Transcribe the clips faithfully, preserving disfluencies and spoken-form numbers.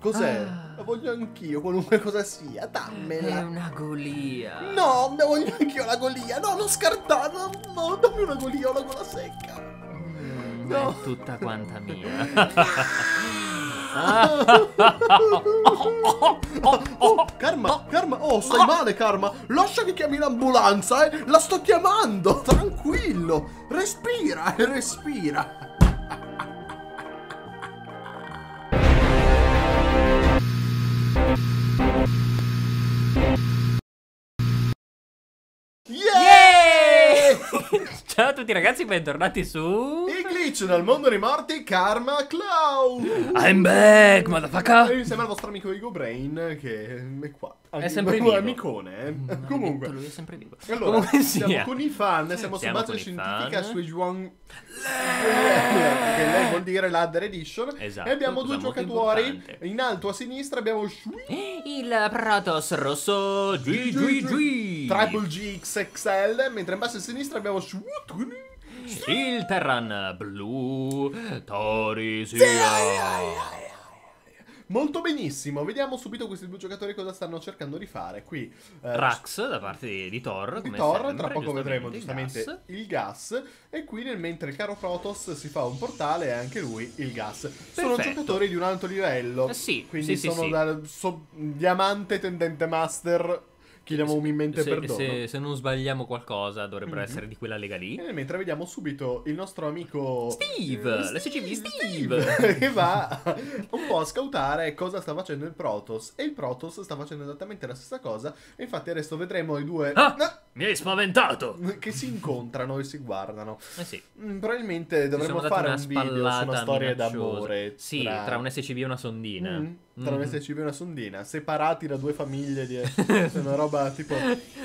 Cos'è? Ah. La voglio anch'io, qualunque cosa sia, dammela. È una golia. No, ne voglio anch'io la golia. No, non scartare, no, no, dammi una golia, ho la gola secca. Mm, no. È tutta quanta mia. Oh, Karma, Karma, oh, stai male, Karma. Lascia che chiami l'ambulanza, eh. La sto chiamando, tranquillo. Respira, respira. Ciao a tutti ragazzi, bentornati su il Glitch dal mondo dei morti, Karma Cloud. I'm back, motherfucker. Mi sembra il vostro amico Ego Brain, che è qua. Anche è sempre vivo. Amicone, eh. No, comunque. Lui è sempre vivo. Allora, comunque siamo sia. con i fan, siamo, siamo su base scientifica su Juan, che lei vuol dire la Ladder Edition. Esatto. E abbiamo due giocatori. Importante. In alto a sinistra abbiamo il Protoss rosso G G G, Triple G X X L, mentre in basso a sinistra abbiamo il Terran blu Torisiar. Molto benissimo, vediamo subito questi due giocatori cosa stanno cercando di fare qui. Eh, Rax da parte di, di Thor. Di Thor, sempre, tra poco vedremo giustamente gas. il gas. E qui nel mentre il caro Protoss si fa un portale e anche lui il gas. Perfetto. Sono giocatori di un alto livello. Eh sì, quindi sì, sono sì, da, so, diamante tendente master. Chiediamo umilmente perdono. Se, se non sbagliamo qualcosa dovrebbero mm-hmm. essere di quella lega lì. E mentre vediamo subito il nostro amico Steve, eh, Steve, Steve, Steve. Che va un po' a scoutare cosa sta facendo il Protoss. E il Protoss sta facendo esattamente la stessa cosa. E infatti adesso vedremo i due ah, ah, mi hai spaventato, che si incontrano e si guardano. Eh sì. Probabilmente dovremmo fare una un video su una storia d'amore. Sì, tra... tra un S C B e una sondina. Mm-hmm. Tra un S C B e una sondina, separati da due famiglie di una roba tipo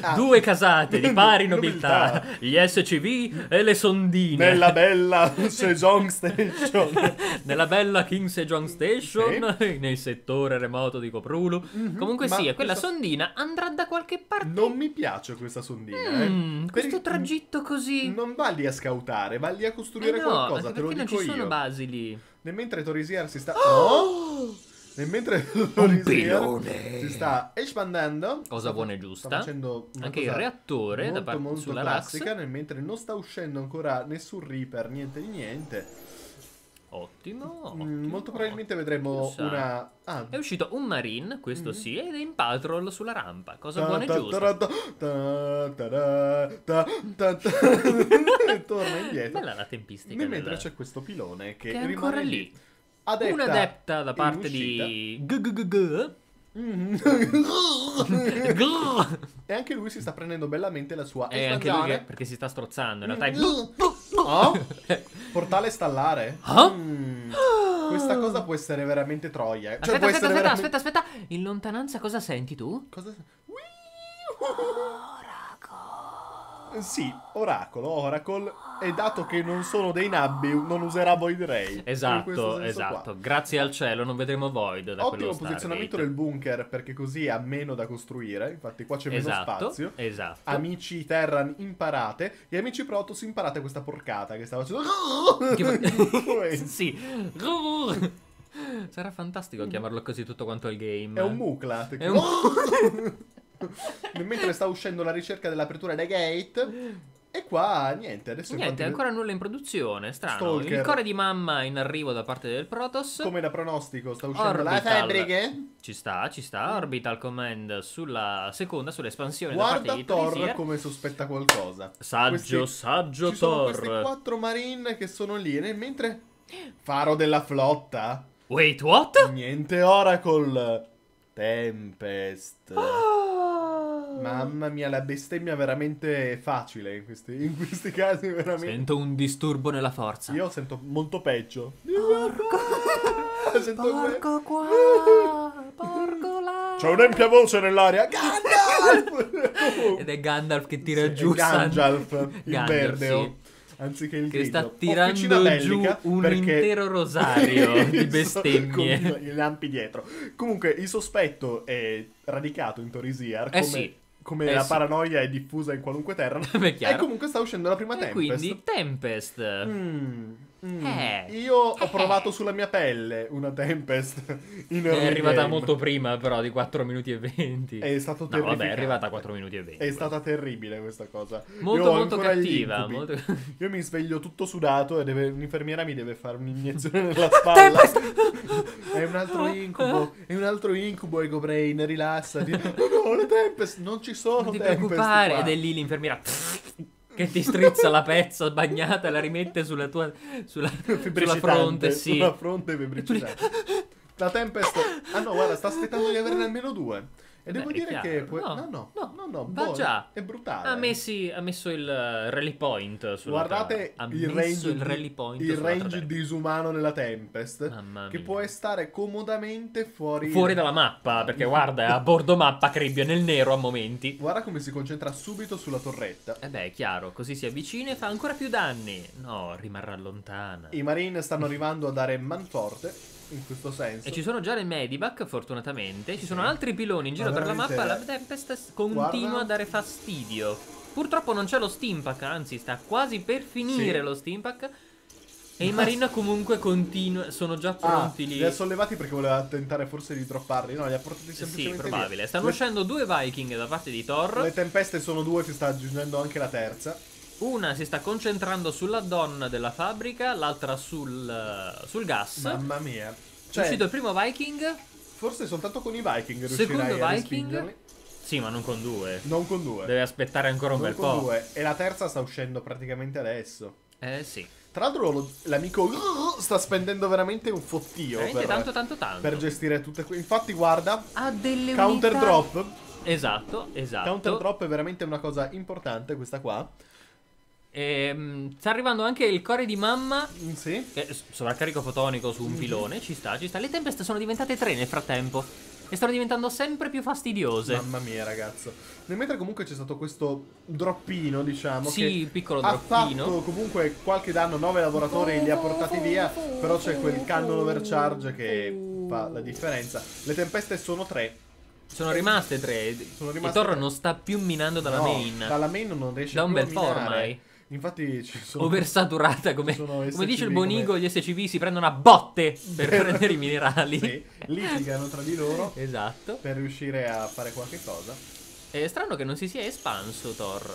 ah, due casate di pari nobiltà, gli S C B e le sondine nella bella Sejong Station, nella bella King Sejong Station, sì, nel settore remoto di Koprulu. Mm-hmm, comunque sì, questa... quella sondina andrà da qualche parte. Non mi piace questa sondina. Mm, eh. Questo per... tragitto così. Non va lì a scautare, va lì a costruire eh no, qualcosa. Te lo dico io. Perché non ci sono basi lì. Nel mentre Torisiar si sta. Oh! Oh! E mentre Torisiar si sta espandendo, cosa buona e giusta, anche il reattore molto, da parte molto sulla classica, nel mentre non sta uscendo ancora nessun Reaper, niente di niente. Ottimo, ottimo. Molto probabilmente ottimo. vedremo una... Ah. È uscito un Marine, questo mm. sì, ed è in patrol sulla rampa. Cosa ta, buona ta, e giusta. Ta, ta, ta, ta, ta, ta. Torna indietro. Bella la tempistica. Nel mentre c'è questo pilone che, che è rimane lì. lì. Adepta una adepta da parte di G G G. Mm. E anche lui si sta prendendo bellamente la sua. E anche lui che, perché si sta strozzando. In realtà è... oh? Portale stallare. Huh? Mm. Questa cosa può essere veramente troia. Cioè, aspetta, aspetta, aspetta, veramente... aspetta, aspetta. In lontananza cosa senti tu? Cosa... Oracolo. Sì, oracolo, oracle. E dato che non sono dei nabbi, non userà Void Ray. Esatto, esatto qua. Grazie al cielo non vedremo Void da Ottimo posizionamento del bunker, perché così ha meno da costruire. Infatti qua c'è meno esatto, spazio. Esatto. Amici Terran, imparate. E amici Protoss, imparate questa porcata che stava facendo. Che... sì. Sarà fantastico chiamarlo così tutto quanto il game. È un mucla. È un... Mentre sta uscendo la ricerca dell'apertura dei gate. E qua niente, adesso niente, ancora nulla in produzione, strano. Stalker. Il core di mamma in arrivo da parte del Protoss. Come da pronostico, sta uscendo Orbital. La fabbriche. Ci sta, ci sta. Orbital Command sulla seconda, sull'espansione da parte di Torisiar. Guarda Thor come sospetta qualcosa. Saggio, questi, saggio ci Thor. Ci sono questi quattro marine che sono lì, nel mentre... Faro della flotta. Wait, what? Niente Oracle. Tempest. Oh. Mamma mia, la bestemmia è veramente facile in questi, in questi casi, veramente. Sento un disturbo nella forza. Io sento molto peggio. Porco, sento porco qua, porco là. C'è un'ampia voce nell'aria. Gandalf! Ed è Gandalf che tira sì, giù Gandalf, San... il verdeo. Sì. Anziché il che grillo. sta tirando giù un perché... intero rosario di bestemmie con i lampi dietro. Comunque il sospetto è radicato in Torisiar, eh come, sì. come eh la sì. paranoia è diffusa in qualunque terra. E comunque sta uscendo la prima e Tempest. Quindi Tempest mm. Mm. Eh. Io ho provato sulla mia pelle una Tempest in È arrivata game. molto prima però di quattro minuti e venti. È stato terribile. No, vabbè, è arrivata a quattro minuti e venti. È stata terribile questa cosa. Molto Io molto cattiva molto... Io mi sveglio tutto sudato e deve... un'infermiera mi deve fare un'iniezione nella spalla. È un altro incubo. È un altro incubo, Ego Brain, rilassati. No, no, le Tempest, non ci sono. Non ti preoccupare. Ed è lì l'infermiera che ti strizza la pezza bagnata e la rimette sulla tua sulla, sulla fronte, sì. Sulla fronte febbricitante. La Tempest... Ah no, guarda, sta aspettando di averne almeno due. E Beh, devo dire che... Puoi... No, no, no, no, no, no va già. È brutale. Ha, messi, ha messo il rally point sulla Guardate ha il range, il rally point il range disumano nella Tempest. Mamma che mia. Può stare comodamente fuori... Fuori dalla mappa, perché guarda, è a bordo mappa, cribbia nel nero a momenti. Guarda come si concentra subito sulla torretta. Eh beh, è chiaro, così si avvicina e fa ancora più danni. No, rimarrà lontana. I Marine stanno arrivando a dare manforte. In questo senso. E ci sono già le medivac, fortunatamente. Ci sì. sono altri piloni in giro per la mappa. La Tempest continua Guarda. a dare fastidio. Purtroppo non c'è lo steampack, anzi sta quasi per finire sì. lo steampack. E i Marina comunque continua, sono già pronti ah, lì. Li ha sollevati perché voleva tentare forse di dropparli. No, li ha portati semplicemente Sì, probabile via. Stanno le... uscendo due Viking da parte di Thor. Le tempeste sono due, si sta aggiungendo anche la terza. Una si sta concentrando sulla donna della fabbrica, l'altra sul, sul gas. Mamma mia. Cioè, è uscito il primo Viking. Forse soltanto con i Viking riuscirai Secondo a Viking. Sì, ma non con due. Non con due. Deve aspettare ancora un non bel con po'. Due. E la terza sta uscendo praticamente adesso. Eh sì. Tra l'altro l'amico sta spendendo veramente un fottio. Veramente per, tanto tanto tanto. Per gestire tutte quelle. Infatti guarda. Ha delle counter unità. drop. Esatto, esatto. Counter drop è veramente una cosa importante questa qua. E, sta arrivando anche il core di mamma. Sì. Che sovraccarico fotonico su un pilone. Ci sta, ci sta. Le tempeste sono diventate tre nel frattempo. E stanno diventando sempre più fastidiose. Mamma mia, ragazzo. Nel mentre comunque c'è stato questo droppino, diciamo. Sì, che piccolo droppino. Ha fatto comunque qualche danno. Nove lavoratori li ha portati via. Però c'è quel cannon overcharge che fa la differenza. Le tempeste sono tre. Sono rimaste tre. Sono rimaste e Thor non sta più minando dalla no, main. Dalla main non riesce da più a minare. Da un bel po' ormai. Infatti ci sono... Oversaturata, come, come dice il Bonigo, come... gli S C V si prendono a botte per prendere i minerali. Sì, litigano tra di loro esatto. per riuscire a fare qualche cosa. È strano che non si sia espanso Thor.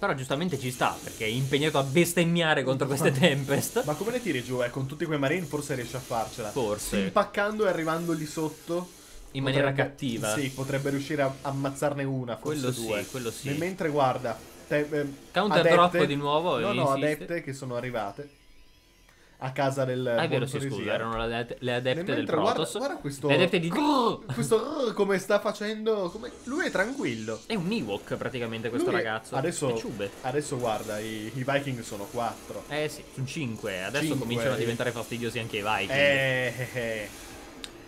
Però giustamente ci sta, perché è impegnato a bestemmiare contro queste tempest. Ma come le tiri giù? Eh? Con tutti quei marine forse riesce a farcela. Forse. Impaccando e arrivando lì sotto. In maniera potrebbe, cattiva. Sì, potrebbe riuscire a ammazzarne una, forse quello due. Sì, quello sì. E mentre guarda... Te, eh, counter adepte, drop di nuovo. No, no, insiste. Adepte che sono arrivate a casa del. Ah, è vero, si scusa, erano le adepte, le adepte del Protoss. Guarda, guarda questo. Le adepte di. Grrr, questo. Grrr, come sta facendo. Come... Lui è tranquillo. È un Ewok praticamente questo Lui... ragazzo. Adesso, adesso guarda, i, i Viking sono quattro. Eh sì, sono cinque. Adesso cinque. Cominciano a diventare fastidiosi anche i Viking. Eh, eh,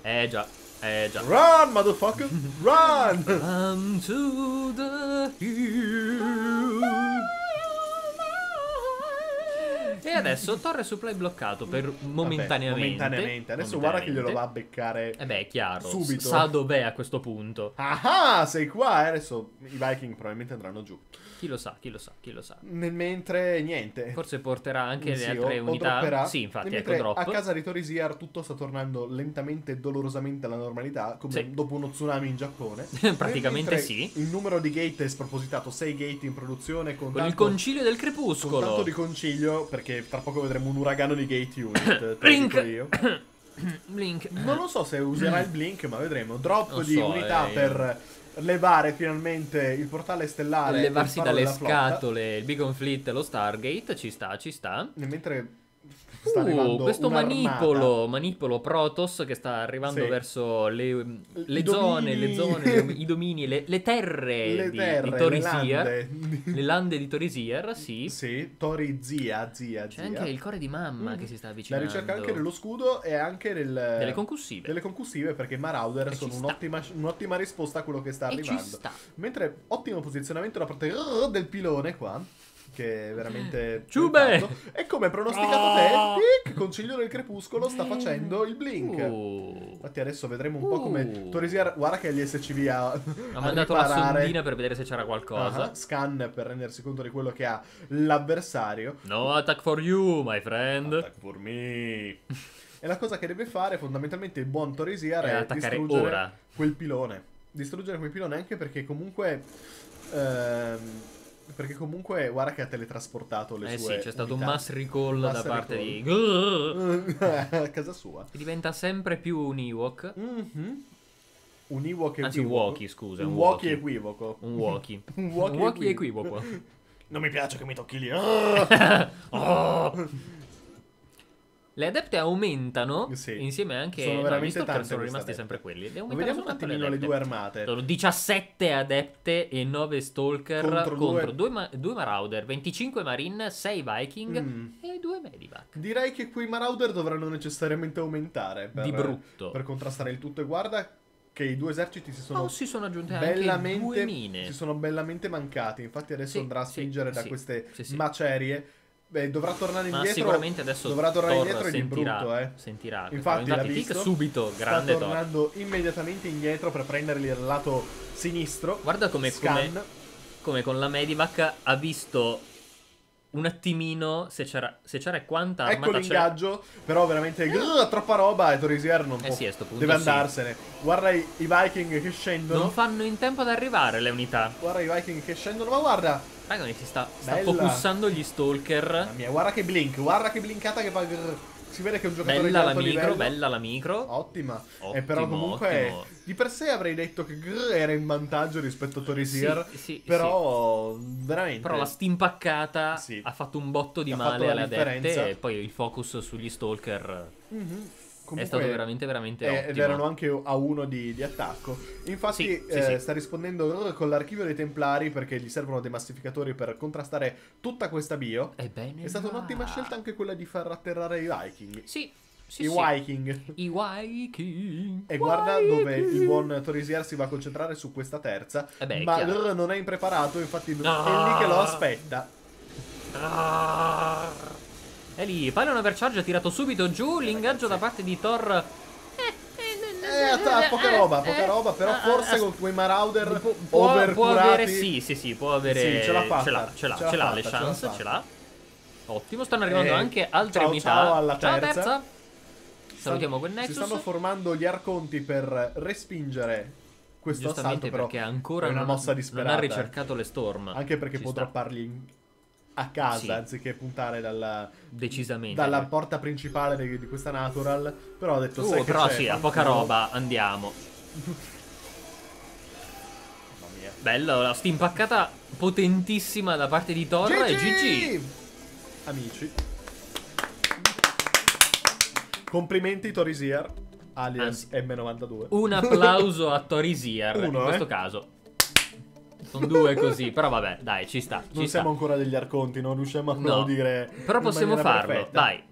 eh. eh già. Eh già. Run, motherfucker! Run! Come to the hill. E adesso torre supply bloccato per momentaneamente. Vabbè, momentaneamente. Adesso momentaneamente. Guarda che glielo va a beccare. Eh beh, è chiaro. Subito. Sa dov'è a questo punto. Ah, sei qua. Eh? Adesso i Viking probabilmente andranno giù. Chi lo sa, chi lo sa, chi lo sa. Nel mentre niente. Forse porterà anche sì, le altre o, unità. O sì, infatti, ecco drop. A casa di Torisiar tutto sta tornando lentamente e dolorosamente alla normalità, come sì. dopo uno tsunami in Giappone. Praticamente sì. Il numero di gate è spropositato, sei gate in produzione con, con tanto, il concilio del crepuscolo. Con tanto di concilio, perché tra poco vedremo un uragano di gate unit. Blink. Io. Blink. Non lo so se userà il blink, ma vedremo. Drop non di so, unità eh, per... levare finalmente il portale stellare. Levarsi dalle scatole, il Beacon Fleet, lo Stargate. Ci sta, ci sta. E mentre sta uh, arrivando questo manipolo, manipolo Protoss che sta arrivando sì. verso le, le zone, le zone, i domini, le, le, terre, le di, terre di Torisiar. Le lande, le lande di Torisiar, sì. Sì, Torisiar, zia, zia. C'è anche il core di mamma mm. che si sta avvicinando. La ricerca anche dello scudo e anche del, delle concussive. Delle concussive perché Marauder e sono un'ottima un'ottima risposta a quello che sta e arrivando. Ci sta. Mentre ottimo posizionamento da parte del pilone qua. che è veramente ciube! E come pronosticato oh. te, il Concilio del Crepuscolo sta facendo il blink. Uh. Infatti adesso vedremo un uh. po' come Torisiar, guarda che gli S C V ha, ha mandato la sondina per vedere se c'era qualcosa. Uh-huh. Scan per rendersi conto di quello che ha l'avversario. No attack for you, my friend. Attack for me. E la cosa che deve fare fondamentalmente il buon Torisiar è, è distruggere ora. quel pilone. Distruggere quel pilone anche perché comunque... Ehm, perché comunque guarda che ha teletrasportato le eh sue Eh sì, c'è stato un mass recall mass da parte recall. di... a casa sua. E diventa sempre più un Ewok. Mm-hmm. Un Ewok equivoco. Anzi, Wookie, scusa. Un Wookie equivoco. Un Wookie. Un Wookie equivoco. Non mi piace che mi tocchi lì. Oh! Le adepte aumentano sì. insieme anche... Sono veramente no, tante. Sono rimasti sempre quelli. Le Vediamo un attimino le due armate. Sono diciassette adepte e nove stalker contro, contro due... Due, due marauder, venticinque marine, sei viking mm. e due medivac. Direi che quei marauder dovranno necessariamente aumentare. Per, di brutto. Per contrastare il tutto. E guarda che i due eserciti si sono... Oh, si sono aggiunte anche due mine. Si sono bellamente mancati. Infatti adesso sì, andrà a spingere sì, da sì, queste sì, sì. macerie. Beh, dovrà tornare indietro. Ma sicuramente adesso dovrà tornare Thor indietro sentirà, di brutto, eh. Sentirà. Infatti, l'ha visto subito, grande Thor. Sta tornando Thor. immediatamente indietro per prenderli dal lato sinistro. Guarda come, come, come con la medivac ha visto un attimino se c'era e quanta armata. Ecco l'ingaggio, però veramente uh, troppa roba e Torisiar non può. Eh sì, a sto punto deve sì. andarsene. Guarda i, i Viking che scendono. Non fanno in tempo ad arrivare le unità. Guarda i Viking che scendono, ma guarda. Raga, si sta, sta focussando gli stalker. Mamma mia, guarda che blink, guarda che blinkata che fa. Si vede che è un giocatore bella di alto la micro, livello. Bella la micro. Ottima. Ottimo, e però comunque ottimo. di per sé avrei detto che era in vantaggio rispetto a Torisiar. Sì, sì, però sì. veramente. Però la stimpaccata sì. ha fatto un botto di ha male alle adepte. E poi il focus sugli stalker. Mm-hmm. Comunque, è stato veramente veramente eh, ottimo. Ed erano anche a uno di, di attacco. Infatti sì, eh, sì, sì. sta rispondendo con l'archivio dei templari perché gli servono dei massificatori per contrastare tutta questa bio. Ebbene È stata un'ottima scelta anche quella di far atterrare i Viking. Sì, sì, I sì. Viking I Viking E guarda Viking. dove il buon Torisiar si va a concentrare su questa terza. eh beh, Ma è non è impreparato, infatti no. è lì che lo aspetta. No. E lì, pallone overcharge ha tirato subito giù, l'ingaggio da parte di Thor. Eh, poca roba, poca roba, però forse con quei marauder overcurati. Può avere, sì, sì, sì, può avere... Sì, ce l'ha fatta, ce l'ha, ce l'ha le chance, ce l'ha. Ottimo, stanno arrivando anche altre unità. Ciao alla terza. Salutiamo quel Nexus. Si stanno formando gli arconti per respingere questo assalto, però perché ancora una mossa disperata. Non ha ricercato le storm. Anche perché può dropparli in... a casa sì. anziché puntare dalla, decisamente, dalla porta principale di, di questa natural. Però ho detto uh, sai però che sì, a poca roba andiamo. Mamma mia. Bello, la stimpaccata potentissima da parte di Thor e G G. Amici, complimenti Torisiar alias M novantadue. Un applauso a Torisiar in questo eh? caso. Sono due così, però vabbè, dai, ci sta. Ci non sta. siamo ancora degli arconti, non riusciamo a applaudire. No, però possiamo farlo, perfetta. dai.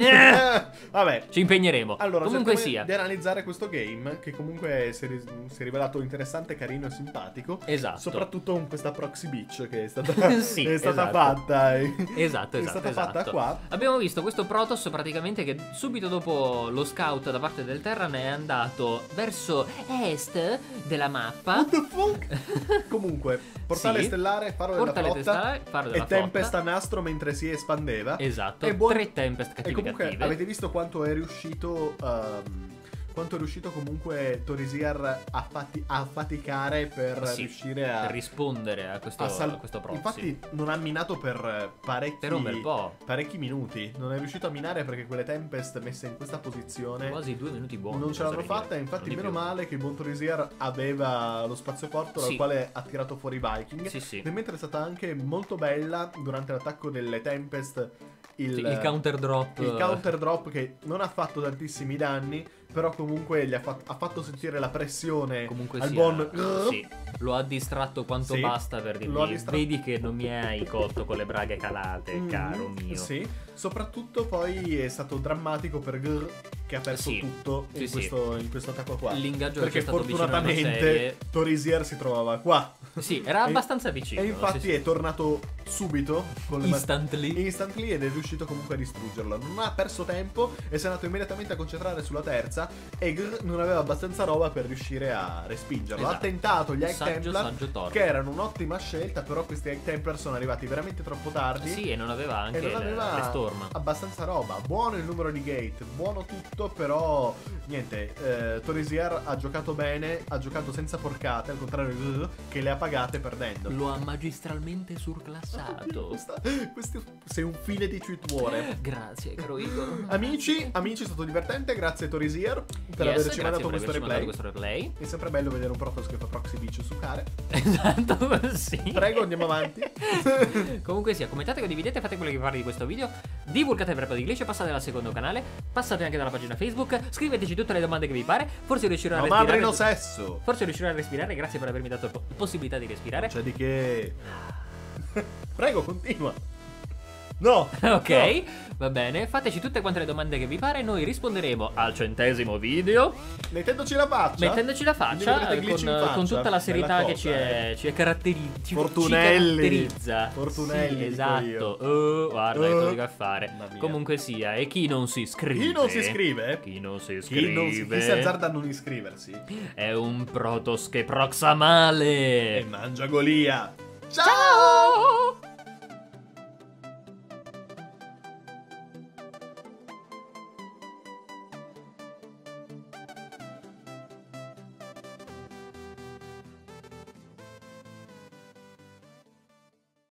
Eh, vabbè, ci impegneremo. Allora, comunque sia, di analizzare questo game, che comunque si è, si è rivelato interessante, carino e simpatico. Esatto. Soprattutto con questa proxy beach che è stata, sì, è stata esatto. fatta. Esatto, esatto. È stata esatto. fatta qua. Abbiamo visto questo Protoss praticamente che subito dopo lo scout da parte del Terran è andato verso est della mappa. What the fuck? Comunque, portale sì. stellare, faro portale della flotta faro della e flotta. Tempest a nastro mentre si espandeva. Esatto. E buon... tre Tempest cattivi. Comunque, avete visto quanto è riuscito um, quanto è riuscito comunque Torisiar a, fati a faticare per sì, riuscire a rispondere a questo, a questo proxy. Infatti non ha minato per parecchi, per un bel po'. parecchi minuti. Non è riuscito a minare perché quelle Tempest messe in questa posizione quasi due minuti buoni non ce l'hanno fatta. Infatti meno male che il buon Torisiar aveva lo spazioporto sì. dal quale ha tirato fuori i Viking sì, sì. E mentre è stata anche molto bella durante l'attacco delle Tempest Il, il counter drop il counter drop che non ha fatto tantissimi danni, però comunque gli ha, fat ha fatto sentire la pressione comunque al sia, buon sì. lo ha distratto quanto sì. basta per dirgli vedi che non mi hai cotto con le braghe calate mm, caro mio sì. Soprattutto poi è stato drammatico per Gr, che ha perso sì, tutto sì, in, sì. Questo, in questo attacco qua. L'ingaggio perché fortunatamente Torisiar si trovava qua. Sì, era abbastanza vicino. E infatti sì, sì. è tornato subito con Instantly le Instantly ed è riuscito comunque a distruggerlo. Non ha perso tempo e si è andato immediatamente a concentrare sulla terza. E Gr non aveva abbastanza roba per riuscire a respingerlo. Esatto. Ha tentato gli Egg Templar, che erano un'ottima scelta. Però questi Egg Templar sono arrivati veramente troppo tardi. Sì, e non aveva anche e non aveva le storm. Abbastanza roba. Buono il numero di gate, buono tutto. Però niente, eh, Torisiar ha giocato bene, ha giocato senza porcate, al contrario di Gr, che le ha pagate perdendo. Lo ha magistralmente surclassato. Questa, questo, sei un fine di tweetwore. Grazie, caro Igor. Amici, amici, è stato divertente. Grazie Torisiar per yes, averci mandato questo, questo replay. È sempre bello vedere un protos che fa proxy bitch su care. Esatto, sì. Prego, andiamo avanti. Comunque sia, commentate, condividete, fate quello che vi pare di questo video. Divulgate il verbo di Glitch, passate al secondo canale, passate anche dalla pagina Facebook, scriveteci tutte le domande che vi pare. Forse riuscirò a no, respirare. Ma sesso. Forse riuscirò a respirare. Grazie per avermi dato la possibilità di respirare. Cioè di che... Prego, continua. No. Ok, no. Va bene. Fateci tutte quante le domande che vi pare. Noi risponderemo al centesimo video mettendoci la faccia. Mettendoci la faccia con, faccia con tutta la serietà che ci è, ci è caratteri ci caratterizza. Fortunelli. Sì, esatto. Oh, guarda, che uh, dico a fare. Comunque sia, e chi non si iscrive? Chi non si iscrive? Chi non si iscrive? Chi, non si, chi si azzarda a non iscriversi? È un protos che proxa male e mangia Golia. Ciao! Ciao!